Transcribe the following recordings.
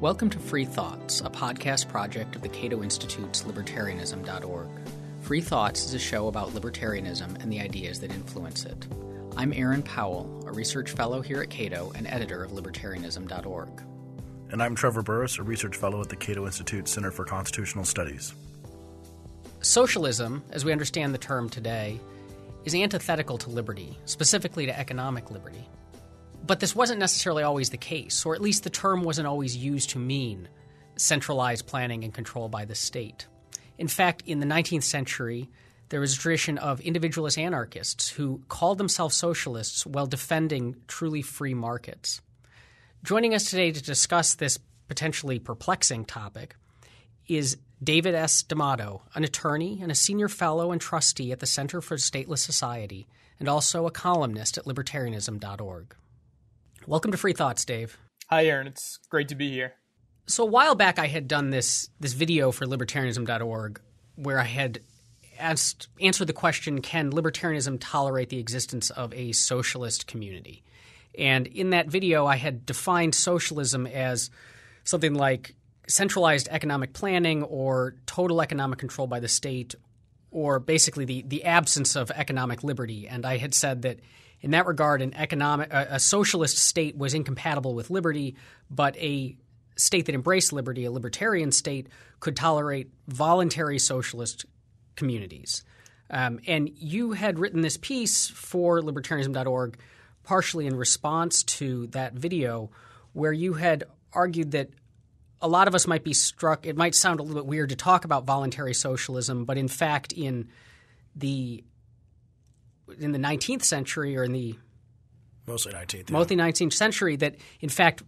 Welcome to Free Thoughts, a podcast project of the Cato Institute's Libertarianism.org. Free Thoughts is a show about libertarianism and the ideas that influence it. I'm Aaron Powell, a research fellow here at Cato and editor of Libertarianism.org. And I'm Trevor Burrus, a research fellow at the Cato Institute's Center for Constitutional Studies. Socialism, as we understand the term today, is antithetical to liberty, specifically to economic liberty. But this wasn't necessarily always the case, or at least the term wasn't always used to mean centralized planning and control by the state. In fact, in the 19th century, there was a tradition of individualist anarchists who called themselves socialists while defending truly free markets. Joining us today to discuss this potentially perplexing topic is David S. D'Amato, an attorney and a senior fellow and trustee at the Center for a Stateless Society, and also a columnist at libertarianism.org. Welcome to Free Thoughts, Dave. Hi, Aaron. It's great to be here. So a while back, I had done this video for libertarianism.org where I had answered the question, can libertarianism tolerate the existence of a socialist community? And in that video, I had defined socialism as something like centralized economic planning or total economic control by the state, or basically the absence of economic liberty. And I had said that in that regard, a socialist state was incompatible with liberty, but a state that embraced liberty, a libertarian state, could tolerate voluntary socialist communities. And you had written this piece for libertarianism.org partially in response to that video, where you had argued that a lot of us might be struck – it might sound a little bit weird to talk about voluntary socialism, but in fact in the 19th century or in the – Mostly 19th century, that in fact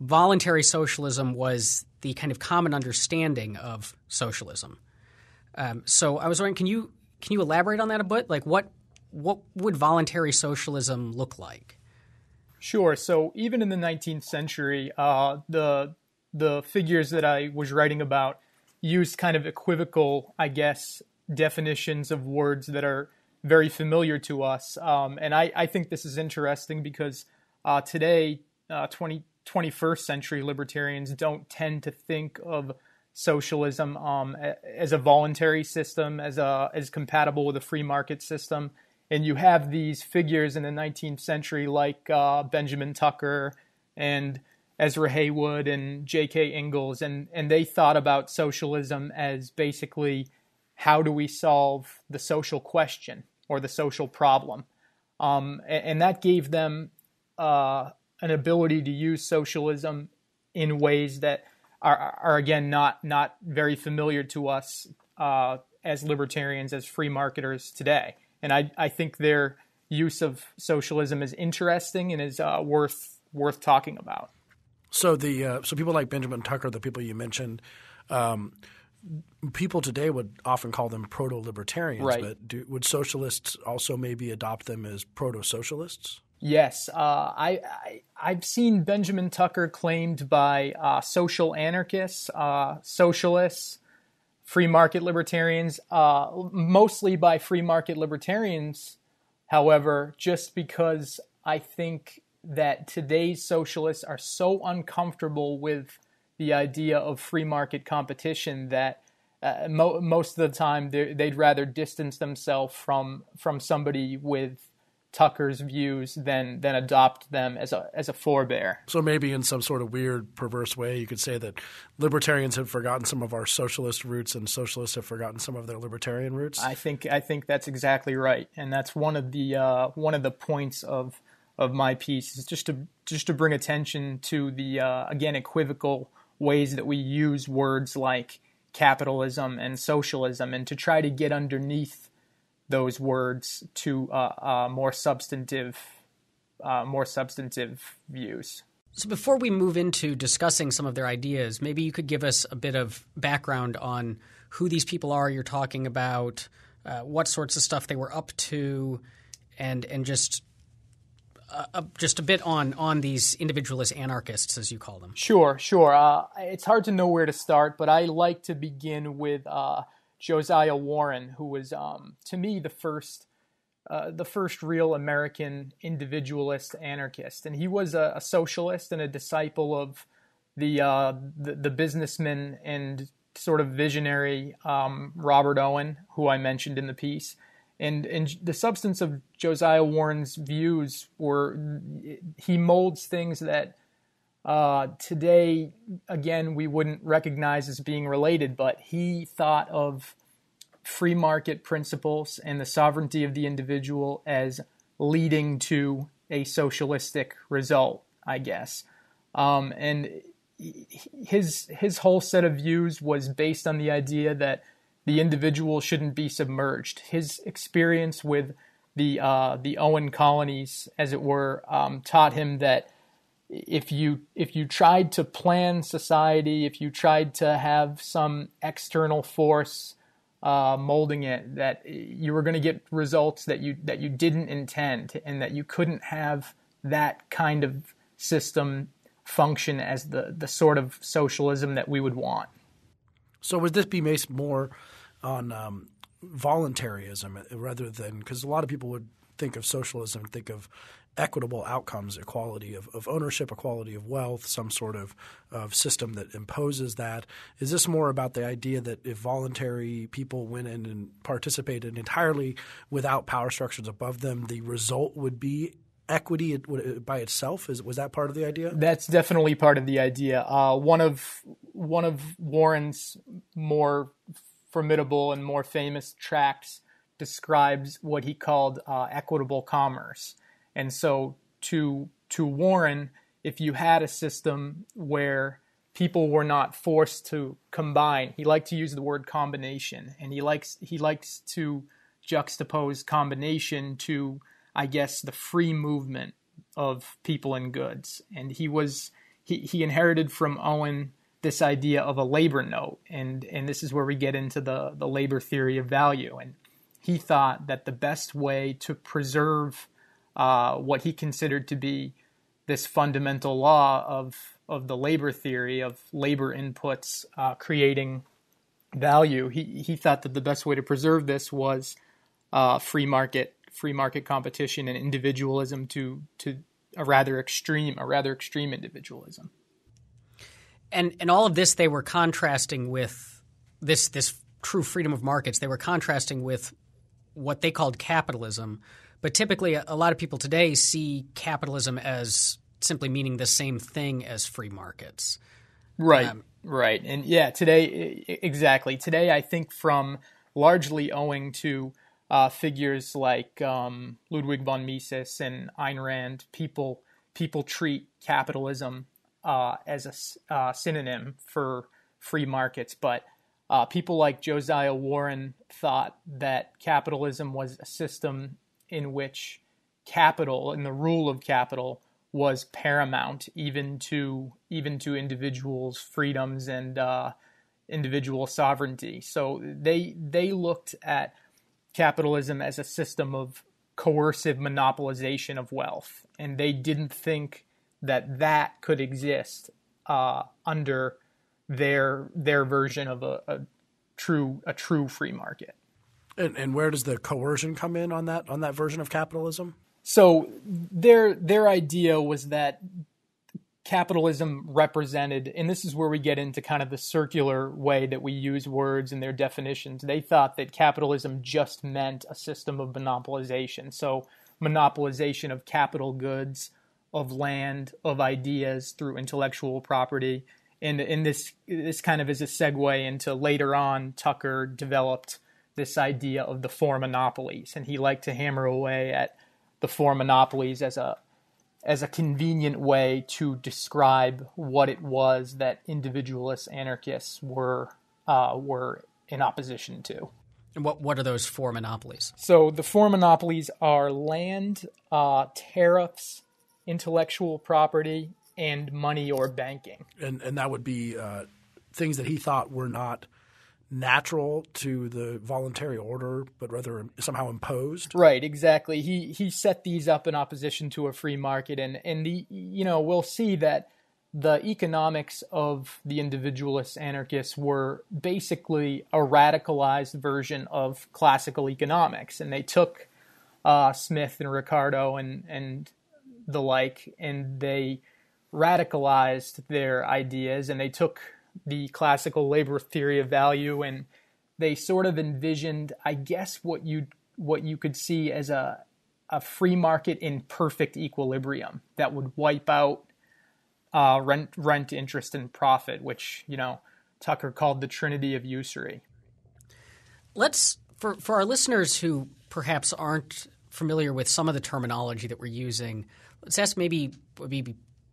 voluntary socialism was the kind of common understanding of socialism. So I was wondering, can you elaborate on that a bit? Like what would voluntary socialism look like? Sure. So even in the 19th century, the figures that I was writing about used kind of equivocal, I guess, definitions of words that are very familiar to us. And I think this is interesting because today, 21st century libertarians don't tend to think of socialism as a voluntary system, as compatible with a free market system. And you have these figures in the 19th century like Benjamin Tucker and Ezra Haywood and J.K. Ingalls, and they thought about socialism as basically how do we solve the social question or the social problem. And that gave them an ability to use socialism in ways that are again, not very familiar to us as libertarians, as free marketers today. And I think their use of socialism is interesting and is worth talking about. So so people like Benjamin Tucker, the people you mentioned, people today would often call them proto-libertarians. Right. But would socialists also maybe adopt them as proto-socialists? Yes. I've seen Benjamin Tucker claimed by social anarchists, socialists, free market libertarians, mostly by free market libertarians, however, just because I think that today's socialists are so uncomfortable with the idea of free market competition that most of the time they'd rather distance themselves from somebody with Tucker's views than adopt them as a forebear. So maybe in some sort of weird, perverse way, you could say that libertarians have forgotten some of our socialist roots and socialists have forgotten some of their libertarian roots. I think that's exactly right, and that's one of the points of my piece is just to bring attention to the again equivocal ways that we use words like capitalism and socialism, and to try to get underneath those words to more substantive views. So before we move into discussing some of their ideas, maybe you could give us a bit of background on who these people are you're talking about, what sorts of stuff they were up to, and just a bit on these individualist anarchists, as you call them. Sure. It's hard to know where to start, but I like to begin with Josiah Warren, who was, to me, the first real American individualist anarchist. And he was a socialist and a disciple of the businessman and sort of visionary Robert Owen, who I mentioned in the piece. And the substance of Josiah Warren's views were, he molds things that today, again, we wouldn't recognize as being related, but he thought of free market principles and the sovereignty of the individual as leading to a socialistic result, I guess. And his whole set of views was based on the idea that the individual shouldn't be submerged. His experience with the Owen colonies, as it were, taught him that if you tried to plan society, if you tried to have some external force molding it, that you were going to get results that you didn't intend, and that you couldn't have that kind of system function as the sort of socialism that we would want. So would this be based more on voluntarism rather than – because a lot of people would think of socialism, think of equitable outcomes, equality of ownership, equality of wealth, some sort of system that imposes that. Is this more about the idea that if voluntary people went in and participated entirely without power structures above them, the result would be equity by itself? Was that part of the idea? That's definitely part of the idea. One of Warren's more formidable and more famous tracts describes what he called equitable commerce. And so to Warren, if you had a system where people were not forced to combine, he liked to use the word combination, and he likes to juxtapose combination to, I guess, the free movement of people and goods. And he inherited from Owen this idea of a labor note, and this is where we get into the labor theory of value. And he thought that the best way to preserve what he considered to be this fundamental law of the labor theory, of labor inputs creating value, he thought that the best way to preserve this was free market competition and individualism to a rather extreme individualism. And all of this they were contrasting with this true freedom of markets. They were contrasting with what they called capitalism. But typically a lot of people today see capitalism as simply meaning the same thing as free markets. Right, right. And yeah, today – exactly. Today I think from largely owing to figures like Ludwig von Mises and Ayn Rand, people treat capitalism as a synonym for free markets. But people like Josiah Warren thought that capitalism was a system – in which capital and the rule of capital was paramount even to individuals' freedoms and individual sovereignty. So they looked at capitalism as a system of coercive monopolization of wealth, and they didn't think that could exist under their version of a true free market. And where does the coercion come in on that version of capitalism? So their idea was that capitalism represented, and this is where we get into kind of the circular way that we use words and their definitions. They thought that capitalism just meant a system of monopolization. So monopolization of capital goods, of land, of ideas through intellectual property. And in this kind of is a segue into later on, Tucker developed this idea of the four monopolies, and he liked to hammer away at the four monopolies as a convenient way to describe what it was that individualist anarchists were in opposition to. And what are those four monopolies? So the four monopolies are land, tariffs, intellectual property, and money or banking. And that would be things that he thought were not natural to the voluntary order, but rather somehow imposed. Right, exactly. He set these up in opposition to a free market, and we'll see that the economics of the individualist anarchists were basically a radicalized version of classical economics, and they took Smith and Ricardo and the like, and they radicalized their ideas, and they took the classical labor theory of value and they sort of envisioned, I guess, what you could see as a free market in perfect equilibrium that would wipe out rent, interest, and profit, which, you know, Tucker called the trinity of usury. Let's, for our listeners who perhaps aren't familiar with some of the terminology that we're using, let's ask maybe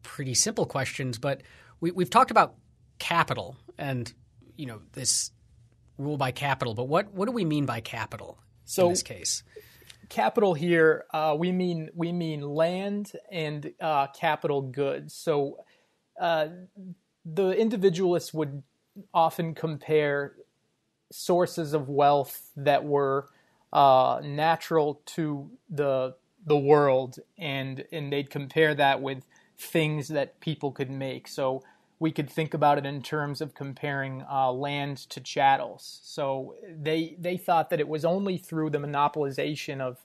pretty simple questions, but we've talked about capital and, you know, this rule by capital, but what do we mean by capital in this case? Capital here, we mean land and capital goods. So the individualists would often compare sources of wealth that were natural to the world, and they'd compare that with things that people could make. So we could think about it in terms of comparing land to chattels. So they thought that it was only through the monopolization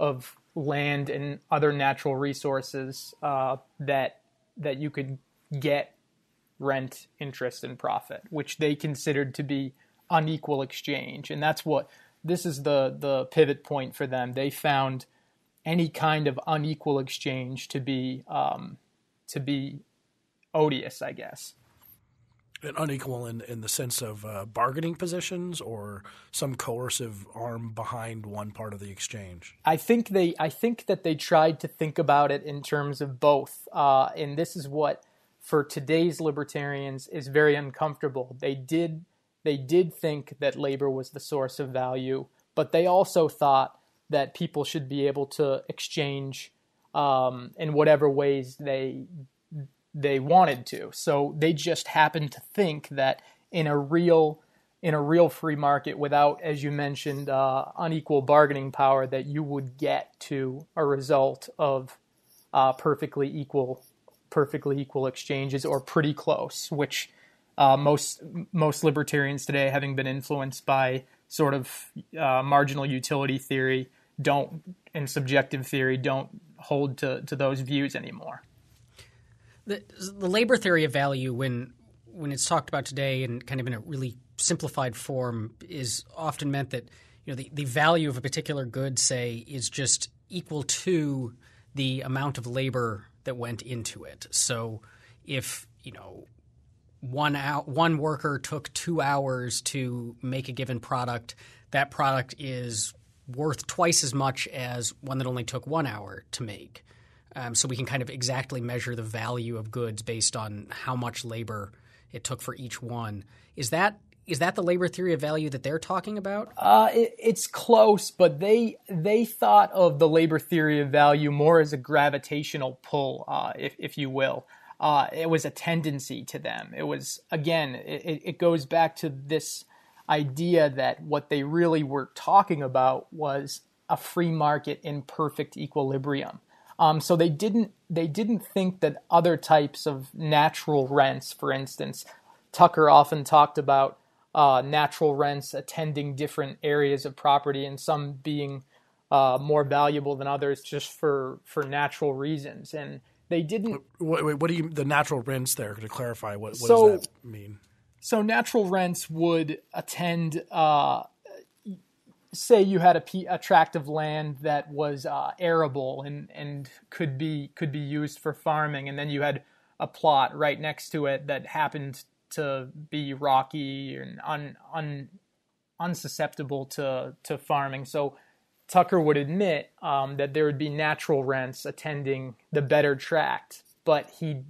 of land and other natural resources that you could get rent, interest, and profit, which they considered to be unequal exchange. And that's what this is the pivot point for them. They found any kind of unequal exchange to be odious, I guess. And unequal in the sense of bargaining positions or some coercive arm behind one part of the exchange? I think that they tried to think about it in terms of both. And this is what, for today's libertarians, is very uncomfortable. They did think that labor was the source of value, but they also thought that people should be able to exchange in whatever ways they wanted to. So they just happened to think that in a real free market without, as you mentioned, unequal bargaining power, that you would get to a result of perfectly equal exchanges, or pretty close, which most libertarians today, having been influenced by sort of marginal utility theory and subjective theory, don't hold to those views anymore. The labor theory of value, when it's talked about today and kind of in a really simplified form, is often meant that, you know, the value of a particular good, say, is just equal to the amount of labor that went into it. So if, you know, one worker took 2 hours to make a given product, that product is worth twice as much as one that only took 1 hour to make. So we can kind of exactly measure the value of goods based on how much labor it took for each one. Is that the labor theory of value that they're talking about? It's close, but they thought of the labor theory of value more as a gravitational pull, if you will. It was a tendency to them. It was, again, it goes back to this idea that what they really were talking about was a free market in perfect equilibrium. So they didn't think that other types of natural rents, for instance, Tucker often talked about natural rents attending different areas of property and some being more valuable than others just for natural reasons. And they didn't. Wait, what do you, the natural rents there? To clarify, what does that mean? So natural rents would attend. Say you had a tract of land that was arable and could be used for farming, and then you had a plot right next to it that happened to be rocky and unsusceptible to farming. So Tucker would admit that there would be natural rents attending the better tract, but he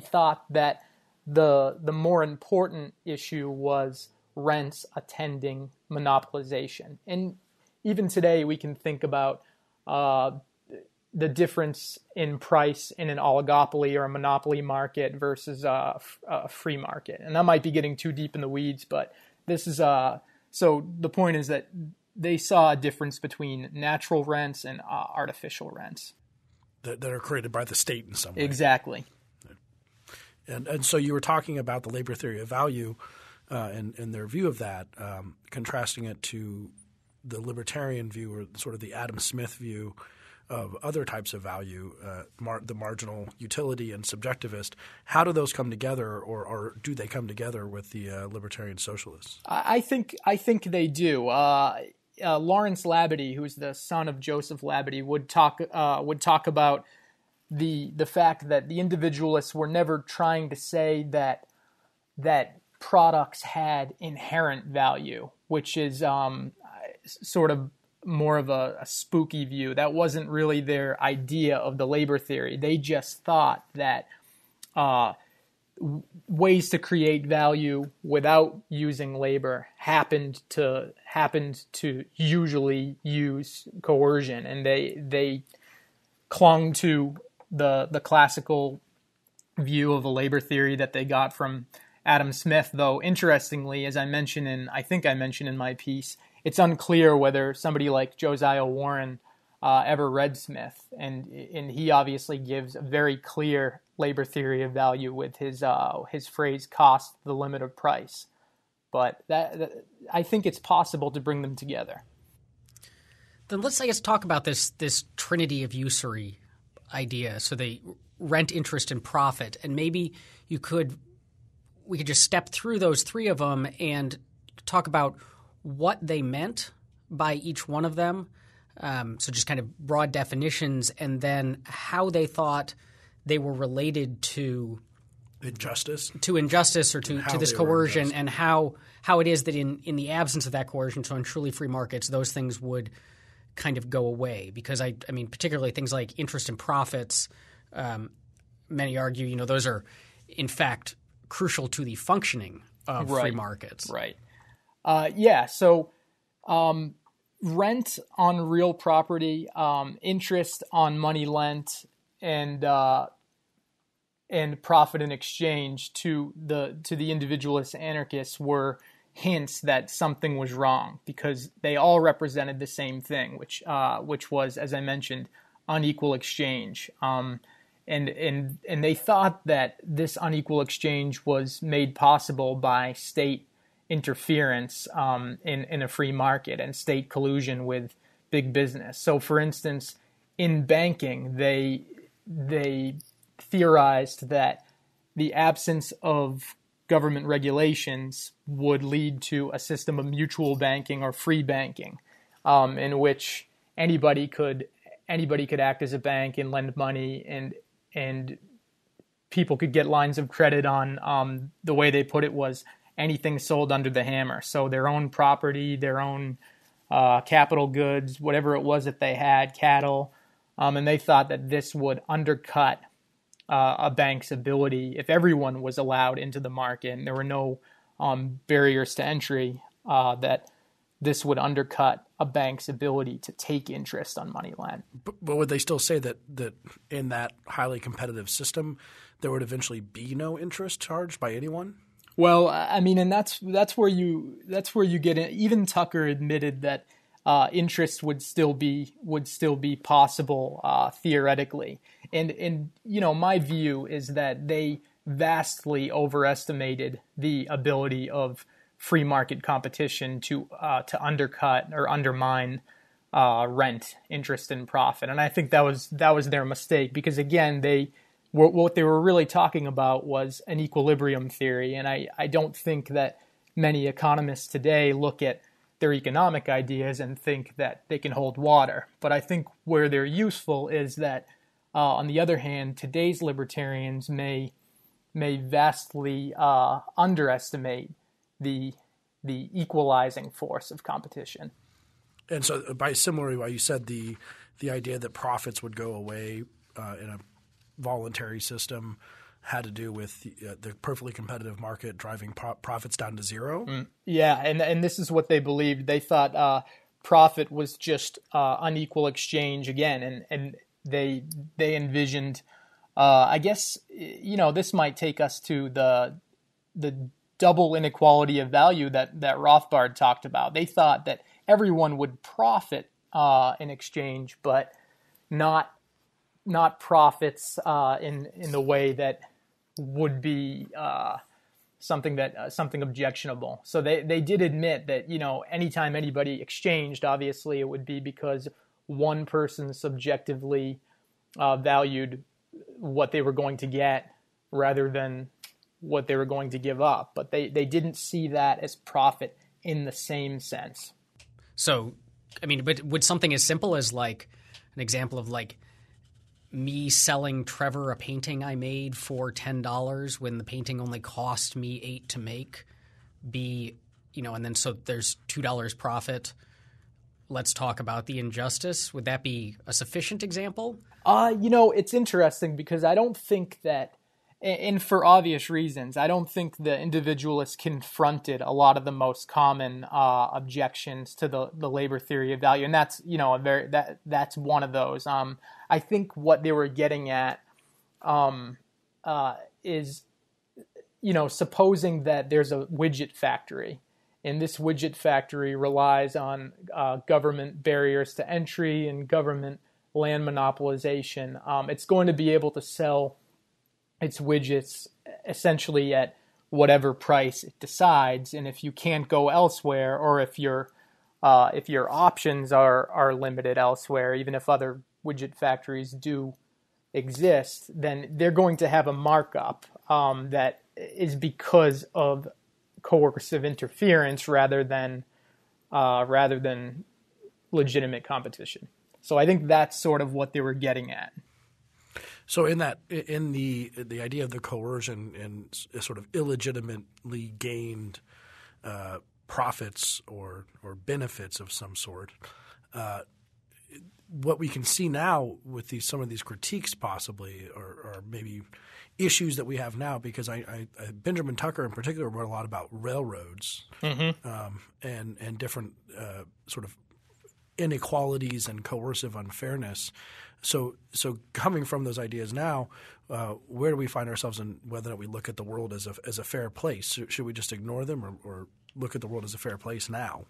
thought that the more important issue was rents attending monopolization. And even today we can think about the difference in price in an oligopoly or a monopoly market versus a free market. And that might be getting too deep in the weeds, but this is so the point is that they saw a difference between natural rents and artificial rents. That are created by the state in some way. Exactly. And so you were talking about the labor theory of value and their view of that, contrasting it to the libertarian view or sort of the Adam Smith view of other types of value, the marginal utility and subjectivist, how do those come together, or do they come together with the libertarian socialists? I think they do. Lawrence Labadie, who is the son of Joseph Labadie, would talk about the fact that the individualists were never trying to say that products had inherent value, which is sort of more of a spooky view. That wasn't really their idea of the labor theory. They just thought that ways to create value without using labor happened to usually use coercion, and they clung to the classical view of a labor theory that they got from Adam Smith. Though interestingly, as I mentioned in my piece, it's unclear whether somebody like Josiah Warren ever read Smith, and he obviously gives a very clear labor theory of value with his phrase "cost the limit of price." But I think it's possible to bring them together. Then let's, I guess, talk about this trinity of usury idea. So they rent, interest, and profit, and maybe we could just step through those three of them and talk about what they meant by each one of them. So just kind of broad definitions, and then how they thought they were related to injustice, or to this coercion, and how it is that in the absence of that coercion, so in truly free markets, those things would kind of go away. Because I mean, particularly things like interest and profits, many argue, those are in fact crucial to the functioning of free markets. Right. So rent on real property, interest on money lent, and profit in exchange to the individualist anarchists were hints that something was wrong, because they all represented the same thing, which was, as I mentioned, unequal exchange. And they thought that this unequal exchange was made possible by state interference in a free market and state collusion with big business. So, for instance, in banking, they theorized that the absence of government regulations would lead to a system of mutual banking or free banking, in which anybody could act as a bank and lend money, and people could get lines of credit on the way they put it was anything sold under the hammer. So their own property, their own capital goods, whatever it was that they had, cattle. And they thought that this would undercut a bank's ability if everyone was allowed into the market and there were no barriers to entry, that this would undercut a bank's ability to take interest on money lent. But would they still say that in that highly competitive system there would eventually be no interest charged by anyone? Well, I mean, and that's where you get in. Even Tucker admitted that interest would still be possible theoretically. And my view is that they vastly overestimated the ability of free market competition to undercut or undermine rent, interest, and profit. And I think that was their mistake, because again, what they were really talking about was an equilibrium theory, and I don't think that many economists today look at their economic ideas and think that they can hold water. But I think where they're useful is that, on the other hand, today's libertarians may vastly underestimate the equalizing force of competition. And so, by similarly, while you said the idea that profits would go away in a voluntary system had to do with the perfectly competitive market driving profits down to zero. Mm. Yeah, and this is what they believed. They thought profit was just unequal exchange again, and they envisioned. I guess this might take us to the double inequality of value that Rothbard talked about. They thought that everyone would profit in exchange, but not profits in the way that would be something objectionable. So they did admit that anytime anybody exchanged, obviously it would be because one person subjectively valued what they were going to get rather than what they were going to give up. But they didn't see that as profit in the same sense. So, I mean, but would something as simple as like an example of like me selling Trevor a painting I made for $10 when the painting only cost me $8 to make be, you know, and then so there's $2 profit. Let's talk about the injustice. Would that be a sufficient example? You know, it's interesting because I don't think that, and for obvious reasons, I don't think the individualists confronted a lot of the most common objections to the labor theory of value, and that's, you know, that's one of those. I think what they were getting at is, you know, supposing that there's a widget factory, and this widget factory relies on government barriers to entry and government land monopolization. It's going to be able to sell its widgets essentially at whatever price it decides, and if you can't go elsewhere, or if your options are limited elsewhere, even if other widget factories do exist, then they're going to have a markup that is because of coercive interference rather than legitimate competition. So I think that's sort of what they were getting at. So in that, in the idea of the coercion and sort of illegitimately gained profits or benefits of some sort, what we can see now with these, some of these critiques possibly, or maybe issues that we have now, because I Benjamin Tucker in particular wrote a lot about railroads, mm-hmm. and different sort of inequalities and coercive unfairness. So coming from those ideas now, where do we find ourselves in whether or not we look at the world as a fair place? Should we just ignore them or look at the world as a fair place now?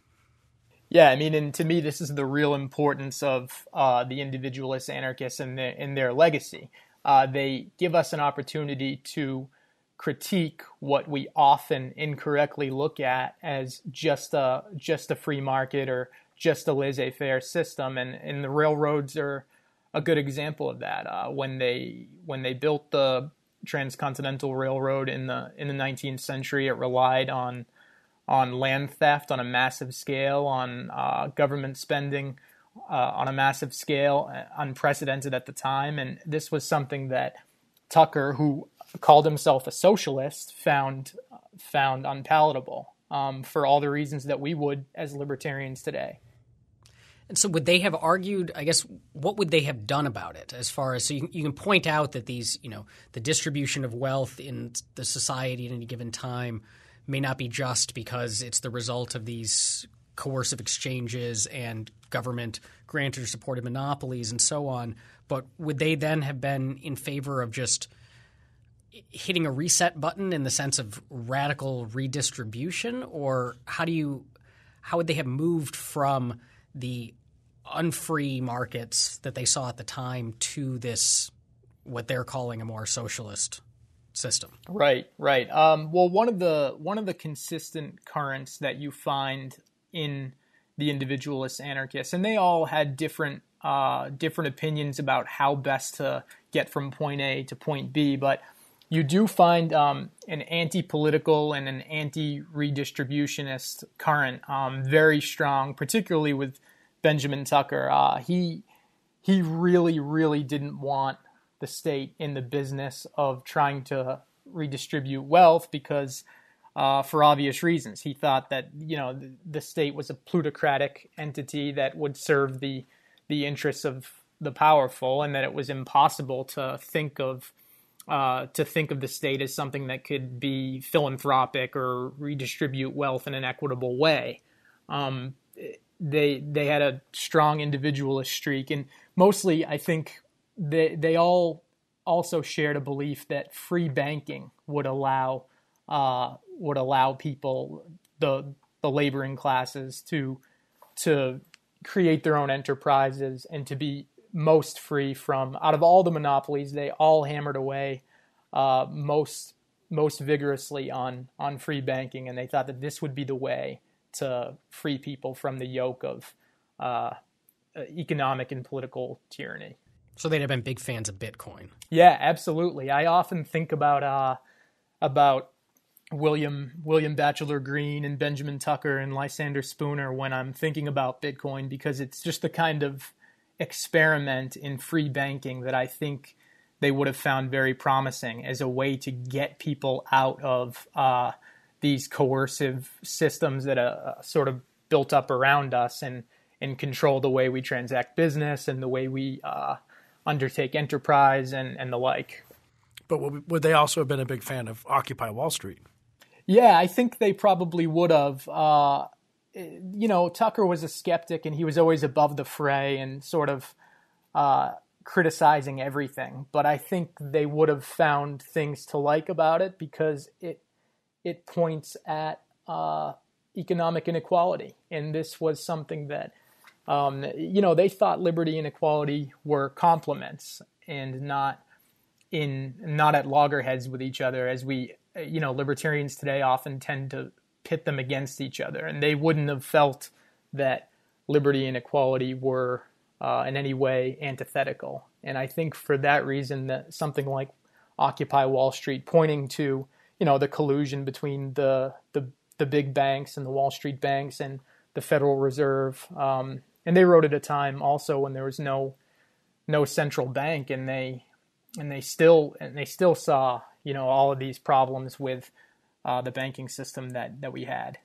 Yeah, I mean, and to me, this is the real importance of the individualist anarchists and their legacy. They give us an opportunity to critique what we often incorrectly look at as just a free market or just a laissez-faire system, and the railroads are a good example of that. When they built the Transcontinental Railroad in the 19th century, it relied on land theft on a massive scale, on government spending on a massive scale, unprecedented at the time. And this was something that Tucker, who called himself a socialist, found unpalatable for all the reasons that we would as libertarians today. And so would they have argued, I guess, what would they have done about it as far as – so you can point out that these, you know, the distribution of wealth in the society at any given time may not be just because it's the result of these coercive exchanges and government granted or supported monopolies and so on. But would they then have been in favor of just hitting a reset button in the sense of radical redistribution? Or how would they have moved from – the unfree markets that they saw at the time to this, what they're calling a more socialist system? Right. Well, one of the consistent currents that you find in the individualist anarchists, and they all had different opinions about how best to get from point A to point B, but you do find an anti-political and an anti-redistributionist current very strong, particularly with Benjamin Tucker. He really, really didn't want the state in the business of trying to redistribute wealth because, for obvious reasons, he thought that, you know, the state was a plutocratic entity that would serve the interests of the powerful, and that it was impossible to think of the state as something that could be philanthropic or redistribute wealth in an equitable way. They had a strong individualist streak, and mostly I think they all also shared a belief that free banking would allow people, the laboring classes, to create their own enterprises and to be most free from, out of all the monopolies, they all hammered away most vigorously on free banking, and they thought that this would be the way to free people from the yoke economic and political tyranny. So they'd have been big fans of Bitcoin. Yeah, absolutely. I often think about William Bachelor Green and Benjamin Tucker and Lysander Spooner when I'm thinking about Bitcoin, because it's just the kind of experiment in free banking that I think they would have found very promising as a way to get people out of these coercive systems that are sort of built up around us and control the way we transact business and the way we undertake enterprise and the like. But would they also have been a big fan of Occupy Wall Street? Yeah, I think they probably would have. Tucker was a skeptic, and he was always above the fray and sort of criticizing everything. But I think they would have found things to like about it, because it points at economic inequality. And this was something that, they thought liberty and equality were complements and not at loggerheads with each other, as we, libertarians today often tend to pit them against each other. And they wouldn't have felt that liberty and equality were in any way antithetical. And I think for that reason that something like Occupy Wall Street, pointing to, the collusion between the big banks and the Wall Street banks and the Federal Reserve. And they wrote at a time also when there was no central bank, and they still saw, all of these problems with the banking system that we had.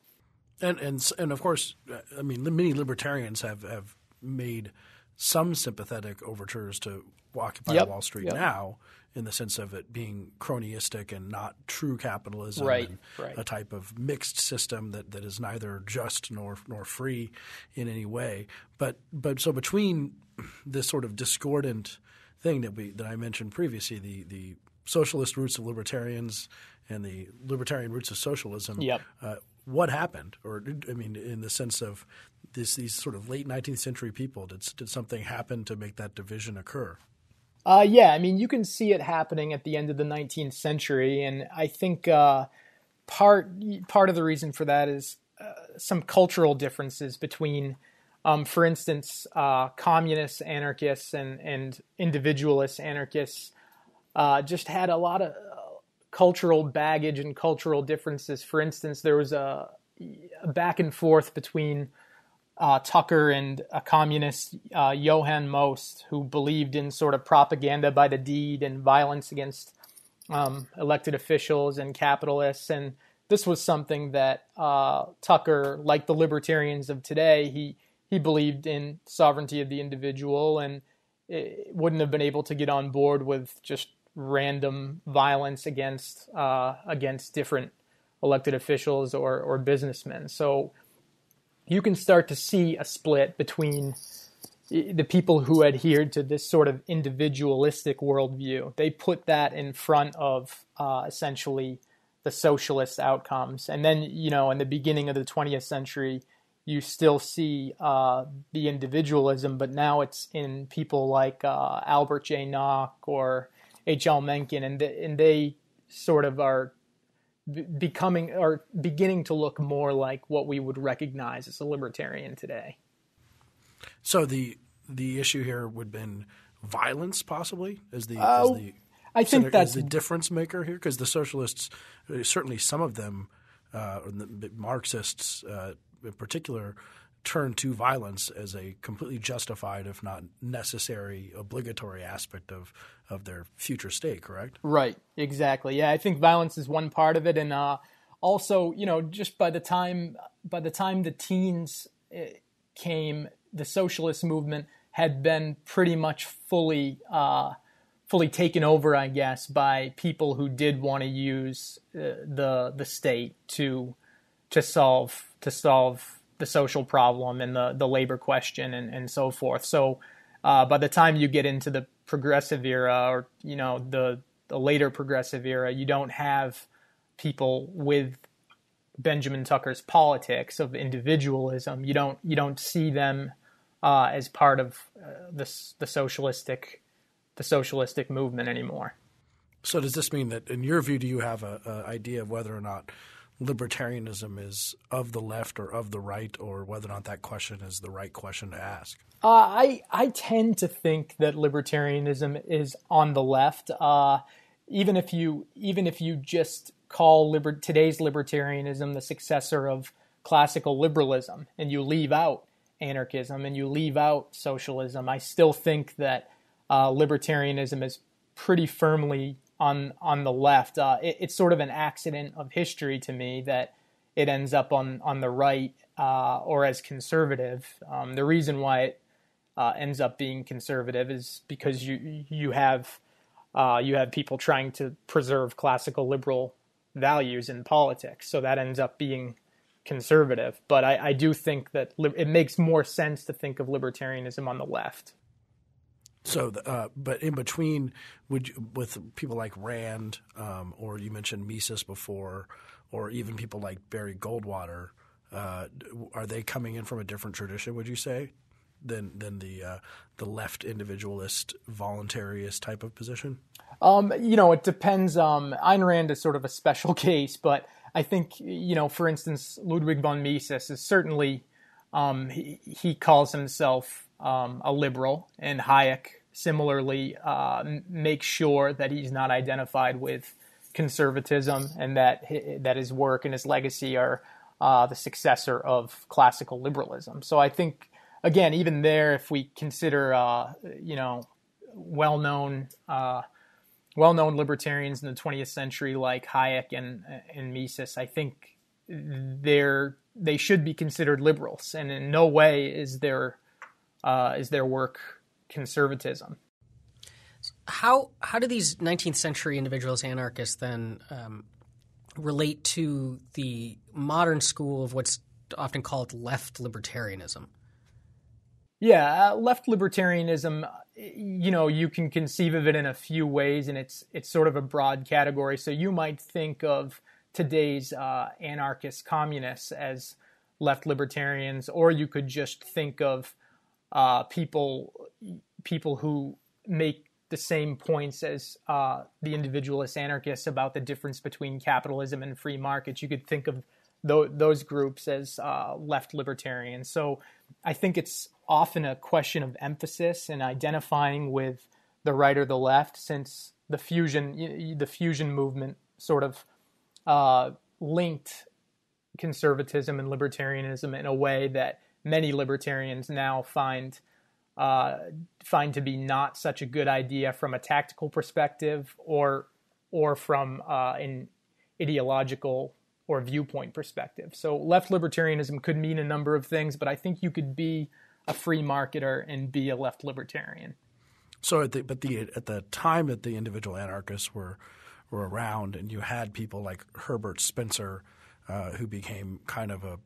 And of course, I mean, many libertarians have made some sympathetic overtures to Occupy Wall Street now, in the sense of it being cronyistic and not true capitalism, and a type of mixed system that is neither just nor free in any way. But so between this sort of discordant thing that I mentioned previously, the socialist roots of libertarians and the libertarian roots of socialism. Yep. What happened? Or I mean, in the sense of these sort of late 19th century people, did something happen to make that division occur? I mean, you can see it happening at the end of the 19th century, and I think part of the reason for that is some cultural differences between. For instance, communists, anarchists, and individualist anarchists just had a lot of cultural baggage and cultural differences. For instance, there was a back and forth between Tucker and a communist, Johann Most, who believed in sort of propaganda by the deed and violence against elected officials and capitalists. And this was something that Tucker, like the libertarians of today, he believed in sovereignty of the individual, and wouldn't have been able to get on board with just random violence against different elected officials or businessmen. So you can start to see a split between the people who adhered to this sort of individualistic worldview. They put that in front of essentially the socialist outcomes. And then, in the beginning of the 20th century, you still see the individualism, but now it's in people like Albert J. Nock or H.L. Mencken, and they sort of are beginning to look more like what we would recognize as a libertarian today. So the issue here would have been violence, possibly, as the difference maker here, because the socialists, certainly some of them, the Marxists. In particular, turned to violence as a completely justified, if not necessary, obligatory aspect of their future state, correct? Right, exactly. Yeah, I think violence is one part of it. And also, just by the time the teens came, the socialist movement had been pretty much fully taken over, I guess, by people who did want to use the state to solve the social problem and the labor question and so forth. So by the time you get into the progressive era or, the later progressive era, you don't have people with Benjamin Tucker's politics of individualism. You don't see them as part of the socialistic movement anymore. So does this mean that, in your view, do you have an idea of whether or not libertarianism is of the left or of the right, or whether or not that question is the right question to ask? I tend to think that libertarianism is on the left. Even if you just call today's libertarianism the successor of classical liberalism, and you leave out anarchism and you leave out socialism, I still think that libertarianism is pretty firmly on the left. It's sort of an accident of history to me that it ends up on the right or as conservative. The reason why it ends up being conservative is because you have people trying to preserve classical liberal values in politics, so that ends up being conservative. But I do think that it makes more sense to think of libertarianism on the left. So, but in between, with people like Rand, or you mentioned Mises before, or even people like Barry Goldwater, are they coming in from a different tradition, would you say, than the left individualist, voluntarist type of position? It depends. Ayn Rand is sort of a special case, but I think, for instance, Ludwig von Mises is certainly, he calls himself a liberal, and Hayek similarly makes sure that he's not identified with conservatism, and that his work and his legacy are the successor of classical liberalism. So I think, again, even there, if we consider, well-known libertarians in the 20th century like Hayek and Mises, I think they should be considered liberals, and in no way is their work conservatism. How do these 19th century individualist anarchists then relate to the modern school of what's often called left libertarianism? Yeah, left libertarianism, you can conceive of it in a few ways, and it's sort of a broad category. So you might think of today's anarchist communists as left libertarians, or you could just think of people who make the same points as the individualist anarchists about the difference between capitalism and free markets. You could think of those groups as left libertarians. So I think it's often a question of emphasis and identifying with the right or the left, since the fusion movement sort of linked conservatism and libertarianism in a way that many libertarians now find to be not such a good idea from a tactical perspective or from an ideological or viewpoint perspective. So left libertarianism could mean a number of things, but I think you could be a free marketer and be a left libertarian. So at the time that the individual anarchists were around, and you had people like Herbert Spencer, who became kind of a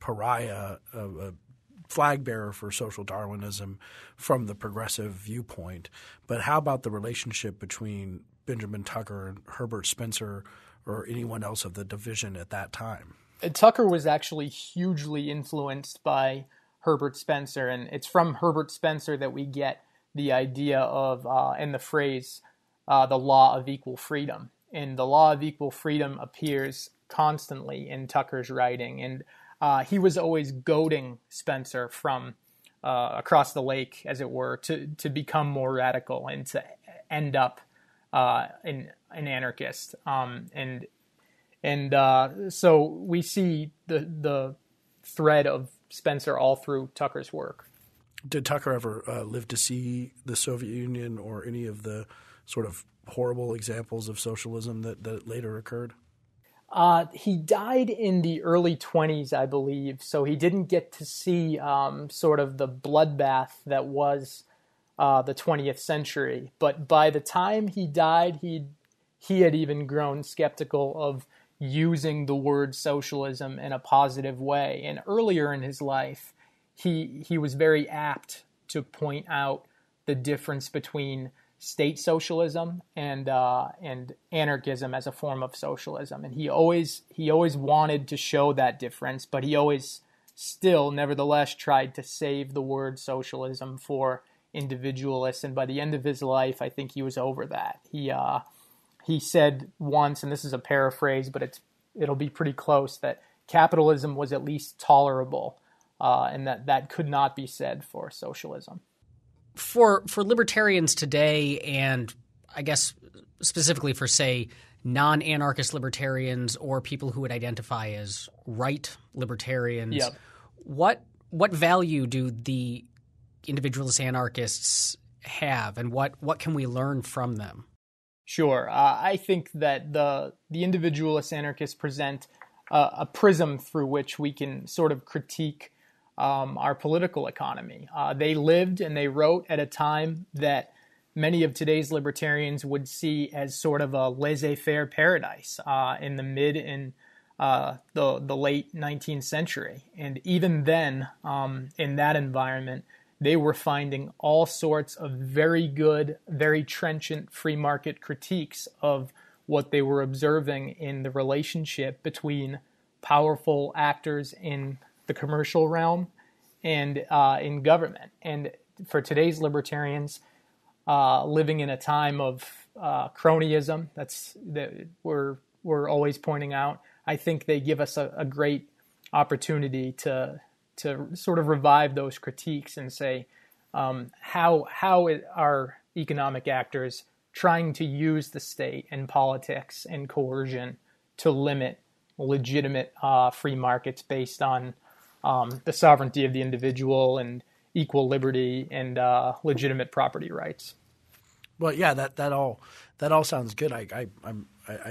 pariah, a flag bearer for social Darwinism from the progressive viewpoint. But how about the relationship between Benjamin Tucker and Herbert Spencer or anyone else of the division at that time? Tucker was actually hugely influenced by Herbert Spencer, and it's from Herbert Spencer that we get the idea of and the phrase the law of equal freedom. And the law of equal freedom appears constantly in Tucker's writing, and he was always goading Spencer from across the lake, as it were, to become more radical and to end up an anarchist. So we see the thread of Spencer all through Tucker's work. Did Tucker ever live to see the Soviet Union or any of the sort of horrible examples of socialism that later occurred? He died in the early 20s, I believe, so he didn't get to see sort of the bloodbath that was the 20th century. But by the time he died, he had even grown skeptical of using the word socialism in a positive way. And earlier in his life, he was very apt to point out the difference between state socialism and anarchism as a form of socialism. And he always wanted to show that difference, but he always still, nevertheless, tried to save the word socialism for individualists. And by the end of his life, I think he was over that. He said once, and this is a paraphrase, but it's it'll be pretty close, that capitalism was at least tolerable, and that could not be said for socialism. For libertarians today, and I guess specifically for, say, non-anarchist libertarians or people who would identify as right libertarians, yep. What value do the individualist anarchists have, and what can we learn from them? Sure. I think that the individualist anarchists present a prism through which we can sort of critique our political economy. They lived and they wrote at a time that many of today's libertarians would see as sort of a laissez-faire paradise in the mid and the late 19th century. And even then, in that environment, they were finding all sorts of very good, very trenchant free market critiques of what they were observing in the relationship between powerful actors in the commercial realm and in government. And for today's libertarians, living in a time of cronyism, that we're always pointing out, I think they give us a great opportunity to sort of revive those critiques and say, how are economic actors trying to use the state and politics and coercion to limit legitimate free markets based on the sovereignty of the individual and equal liberty and legitimate property rights? Well, yeah, that all sounds good. I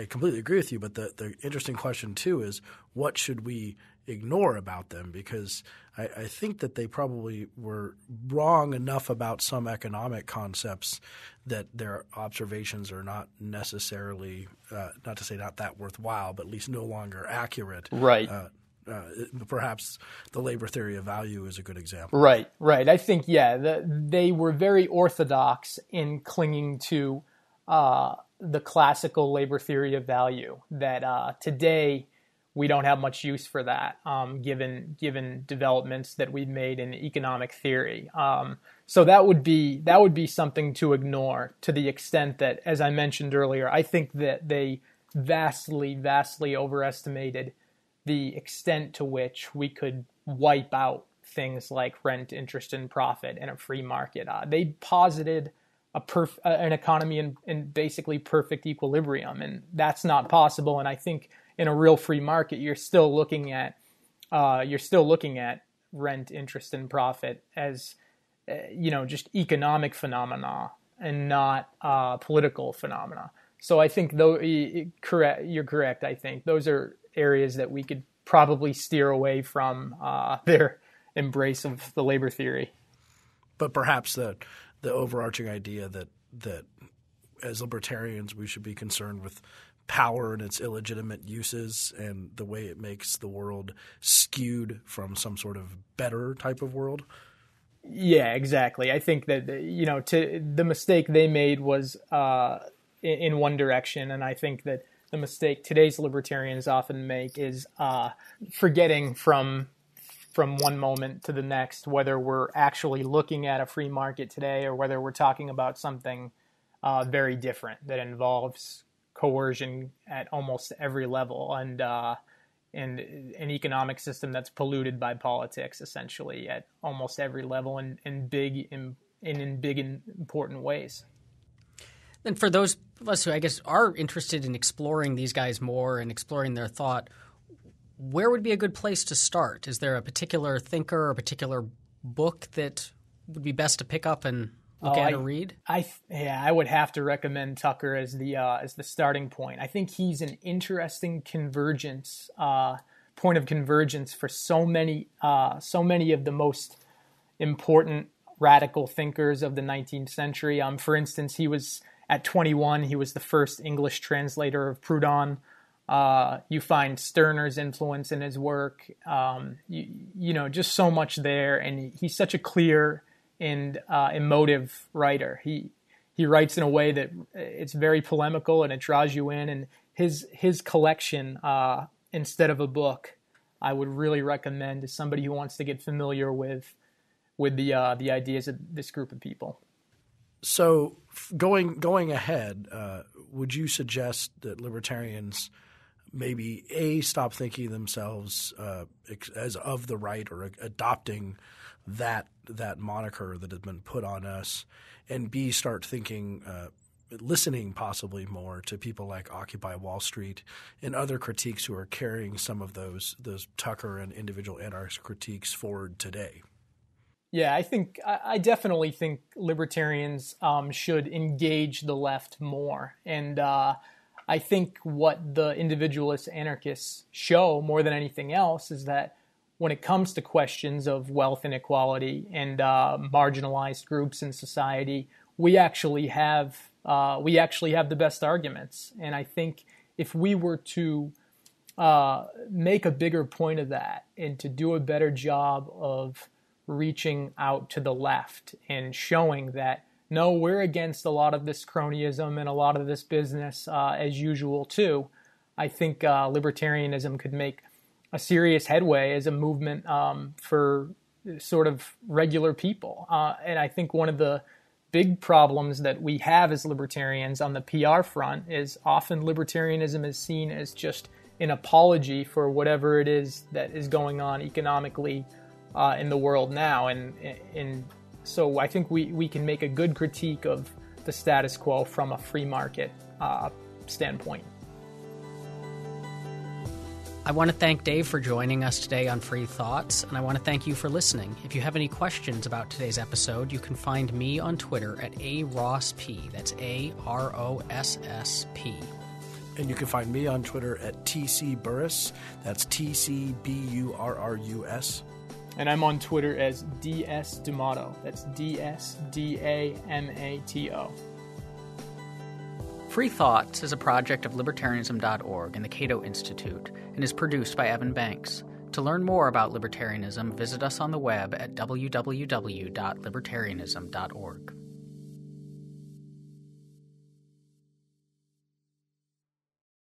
completely agree with you. But the interesting question too is, what should we ignore about them? Because I think that they probably were wrong enough about some economic concepts that their observations are not necessarily, not to say not that worthwhile, but at least no longer accurate. Right. Perhaps the labor theory of value is a good example. Right. I think, yeah, they were very orthodox in clinging to the classical labor theory of value that today we don't have much use for that, given developments that we've made in economic theory. So that would be something to ignore, to the extent that, as I mentioned earlier, I think that they vastly overestimated the extent to which we could wipe out things like rent, interest, and profit in a free market. They posited an economy in basically perfect equilibrium, and that's not possible. And I think in a real free market, you're still looking at rent, interest, and profit as just economic phenomena and not political phenomena. So I think you're correct. I think those are areas that we could probably steer away from their embrace of the labor theory. But perhaps the overarching idea that as libertarians we should be concerned with power and its illegitimate uses and the way it makes the world skewed from some sort of better type of world. Yeah, exactly. I think that the mistake they made was in one direction, and I think that the mistake today's libertarians often make is forgetting from one moment to the next whether we're actually looking at a free market today or whether we're talking about something very different that involves coercion at almost every level and an economic system that's polluted by politics essentially at almost every level and in big and important ways. And for those of us who, I guess, are interested in exploring these guys more and exploring their thought, where would be a good place to start? Is there a particular thinker or a particular book that would be best to pick up and look at or read? I would have to recommend Tucker as the starting point. I think he's an interesting point of convergence for so many of the most important radical thinkers of the 19th century. For instance, he was at 21. He was the first English translator of Proudhon. You find Stirner's influence in his work. Just so much there, and he's such a clear and emotive writer. He writes in a way that it's very polemical and it draws you in. And his collection, instead of a book, I would really recommend to somebody who wants to get familiar with the ideas of this group of people. So going ahead, would you suggest that libertarians maybe stop thinking themselves as of the right or adopting that moniker that has been put on us, and B, start thinking, listening possibly more to people like Occupy Wall Street and other critiques who are carrying some of those Tucker and individual anarchist critiques forward today. Yeah, I definitely think libertarians should engage the left more. And I think what the individualist anarchists show more than anything else is that when it comes to questions of wealth inequality and marginalized groups in society, we actually have the best arguments. And I think if we were to make a bigger point of that and to do a better job of reaching out to the left and showing that, no, we're against a lot of this cronyism and a lot of this business as usual too, I think libertarianism could make a serious headway as a movement for sort of regular people. And I think one of the big problems that we have as libertarians on the PR front is often libertarianism is seen as just an apology for whatever it is that is going on economically in the world now, and so I think we can make a good critique of the status quo from a free market standpoint. I want to thank Dave for joining us today on Free Thoughts, and I want to thank you for listening. If you have any questions about today's episode, you can find me on Twitter at @arossp. That's AROSSP. And you can find me on Twitter at @TCBurrus. That's TCBURRUS. And I'm on Twitter as DS D'Amato. That's DSDAMATO. Free Thoughts is a project of Libertarianism.org and the Cato Institute and is produced by Evan Banks. To learn more about libertarianism, visit us on the web at www.libertarianism.org.